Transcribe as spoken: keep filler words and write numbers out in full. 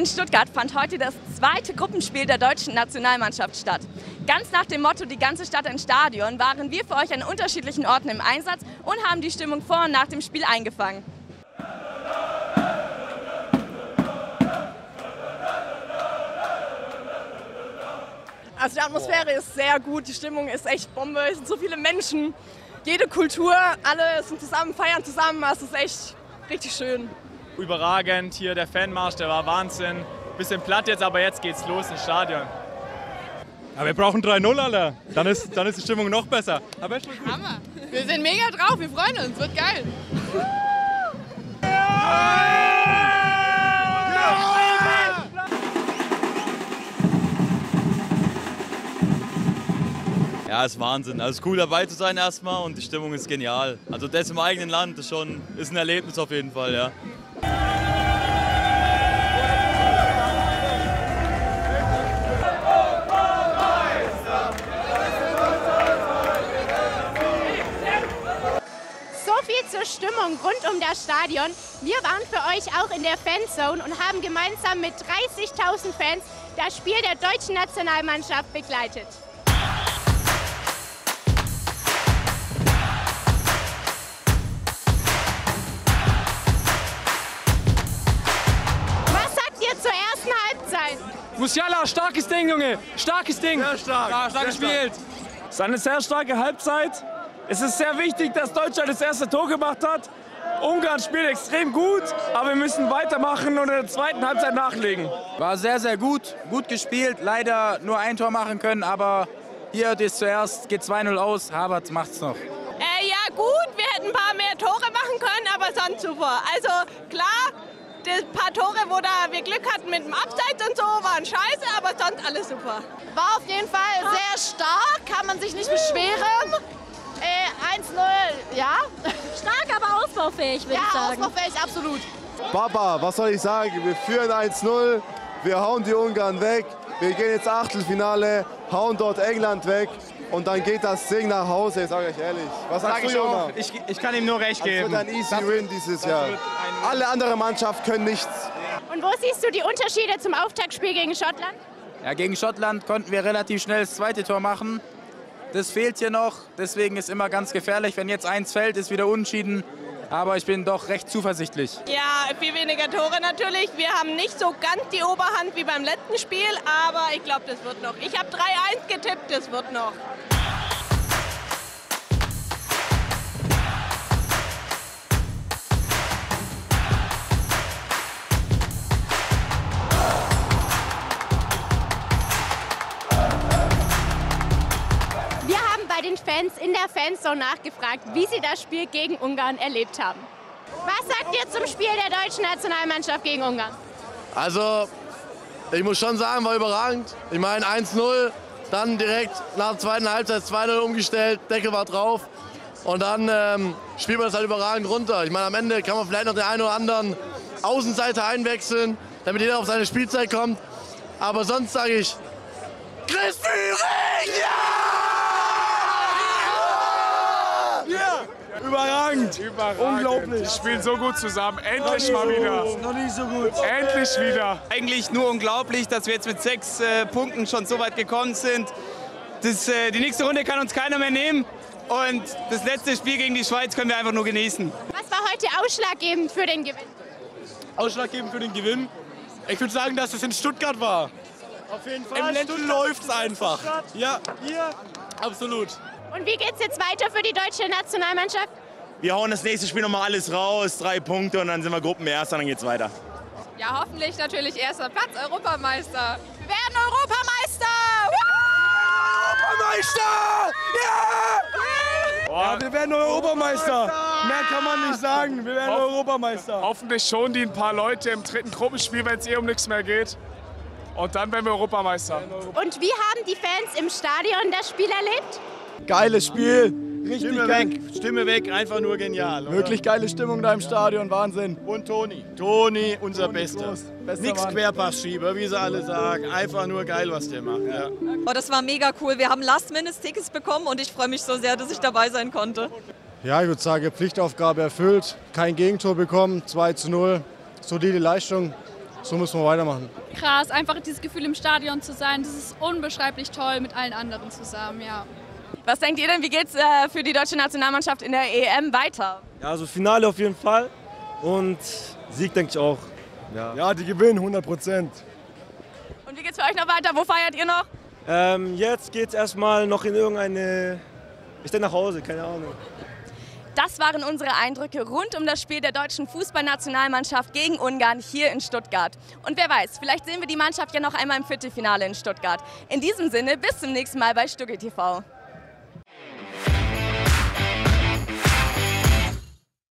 In Stuttgart fand heute das zweite Gruppenspiel der deutschen Nationalmannschaft statt. Ganz nach dem Motto, die ganze Stadt ein Stadion, waren wir für euch an unterschiedlichen Orten im Einsatz und haben die Stimmung vor und nach dem Spiel eingefangen. Also die Atmosphäre ist sehr gut, die Stimmung ist echt Bombe, es sind so viele Menschen, jede Kultur, alle sind zusammen, feiern zusammen, es ist echt richtig schön. Überragend, hier der Fanmarsch, der war Wahnsinn. Bisschen platt jetzt, aber jetzt geht's los ins Stadion. Ja, wir brauchen drei null, Alter, dann ist, dann ist die Stimmung noch besser. Aber echt gut. Hammer, wir sind mega drauf, wir freuen uns, wird geil. Ja, ist Wahnsinn. Also es ist cool dabei zu sein erstmal und die Stimmung ist genial. Also das im eigenen Land ist schon ist ein Erlebnis auf jeden Fall, ja. So viel zur Stimmung rund um das Stadion. Wir waren für euch auch in der Fanzone und haben gemeinsam mit dreißigtausend Fans das Spiel der deutschen Nationalmannschaft begleitet. Musiala, starkes Ding, Junge! Starkes Ding! Sehr stark! Ja, stark gespielt! Es ist eine sehr starke Halbzeit. Es ist sehr wichtig, dass Deutschland das erste Tor gemacht hat. Ungarn spielt extrem gut, aber wir müssen weitermachen und in der zweiten Halbzeit nachlegen. War sehr, sehr gut. Gut gespielt. Leider nur ein Tor machen können, aber hier das zuerst, geht zwei null aus. Havertz macht's noch. Äh, ja, gut. Wir hätten ein paar mehr Tore machen können, aber sonst super. Also klar. Die paar Tore, wo da wir Glück hatten mit dem Abseits und so, waren scheiße, aber sonst alles super. War auf jeden Fall sehr stark, kann man sich nicht beschweren. Äh, eins null, ja. Stark, aber ausbaufähig, würde ja, ich sagen. Ja, ausbaufähig, absolut. Papa, was soll ich sagen? Wir führen eins null, wir hauen die Ungarn weg, wir gehen ins Achtelfinale, hauen dort England weg. Und dann geht das Ding nach Hause, sag ich ehrlich. Was sagst du, Jona? Ich, ich kann ihm nur recht geben. Das wird ein easy win dieses Jahr. Alle anderen Mannschaften können nichts. Und wo siehst du die Unterschiede zum Auftaktspiel gegen Schottland? Ja, gegen Schottland konnten wir relativ schnell das zweite Tor machen. Das fehlt hier noch, deswegen ist immer ganz gefährlich. Wenn jetzt eins fällt, ist wieder unentschieden. Aber ich bin doch recht zuversichtlich. Ja, viel weniger Tore natürlich. Wir haben nicht so ganz die Oberhand wie beim letzten Spiel, aber ich glaube, das wird noch. Ich habe drei eins getippt, das wird noch. Den Fans in der Fanzone nachgefragt, wie sie das Spiel gegen Ungarn erlebt haben. Was sagt ihr zum Spiel der deutschen Nationalmannschaft gegen Ungarn? Also, ich muss schon sagen, war überragend. Ich meine, eins null, dann direkt nach der zweiten Halbzeit zwei null umgestellt, Deckel war drauf und dann ähm, spielt man das halt überragend runter. Ich meine, am Ende kann man vielleicht noch den einen oder anderen Außenseiter einwechseln, damit jeder auf seine Spielzeit kommt. Aber sonst sage ich, Chris Führing, ja! Überragend. Überragend! Unglaublich! Die spielen so gut zusammen. Endlich oh, mal wieder! Noch nicht so gut! Endlich wieder! Eigentlich nur unglaublich, dass wir jetzt mit sechs äh, Punkten schon so weit gekommen sind. Das, äh, die nächste Runde kann uns keiner mehr nehmen. Und das letzte Spiel gegen die Schweiz können wir einfach nur genießen. Was war heute ausschlaggebend für den Gewinn? Ausschlaggebend für den Gewinn? Ich würde sagen, dass es in Stuttgart war. Auf jeden Fall. Im Ländchen läuft es einfach. Stuttgart. Ja, hier. Absolut. Und wie geht's jetzt weiter für die deutsche Nationalmannschaft? Wir hauen das nächste Spiel nochmal alles raus, drei Punkte und dann sind wir Gruppenerster und dann geht's weiter. Ja, hoffentlich natürlich erster Platz, Europameister. Wir werden Europameister! Europameister! Ja! Ja, wir werden Europameister! Mehr kann man nicht sagen, wir werden Hoff Europameister. Hoffentlich schonen die ein paar Leute im dritten Gruppenspiel, wenn es eh um nichts mehr geht. Und dann werden wir Europameister. Und wie haben die Fans im Stadion das Spiel erlebt? Geiles Spiel, richtig Stimme geil. Weg, Stimme weg, einfach nur genial. Oder? Wirklich geile Stimmung da im Stadion, Wahnsinn. Und Toni, Toni, unser Toni Bester. Bester. Nix Querpassschieber, wie sie alle sagen. Einfach nur geil, was der macht. Ja. Oh, das war mega cool. Wir haben Last-Minute-Tickets bekommen und ich freue mich so sehr, dass ich dabei sein konnte. Ja, ich würde sagen, Pflichtaufgabe erfüllt, kein Gegentor bekommen, zwei zu null, solide Leistung. so müssen wir weitermachen. Krass, einfach dieses Gefühl im Stadion zu sein, das ist unbeschreiblich toll mit allen anderen zusammen, ja. Was denkt ihr denn, wie geht's äh, für die deutsche Nationalmannschaft in der E M weiter? Ja, also Finale auf jeden Fall und Sieg denke ich auch. Ja, ja die gewinnen hundert Prozent. Und wie geht's für euch noch weiter? Wo feiert ihr noch? Ähm, jetzt geht's erstmal noch in irgendeine, ich denke nach Hause, keine Ahnung. Das waren unsere Eindrücke rund um das Spiel der deutschen Fußballnationalmannschaft gegen Ungarn hier in Stuttgart. Und wer weiß, vielleicht sehen wir die Mannschaft ja noch einmal im Viertelfinale in Stuttgart. In diesem Sinne, bis zum nächsten Mal bei Stuggi T V.